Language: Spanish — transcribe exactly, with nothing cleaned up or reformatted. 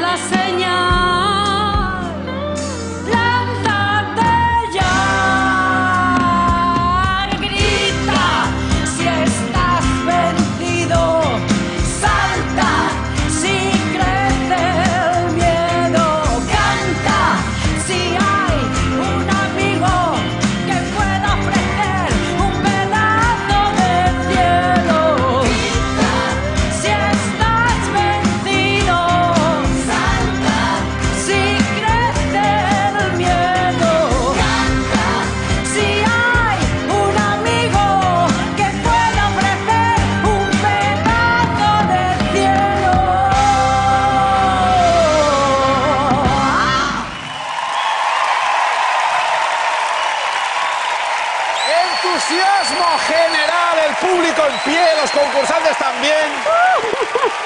la señal.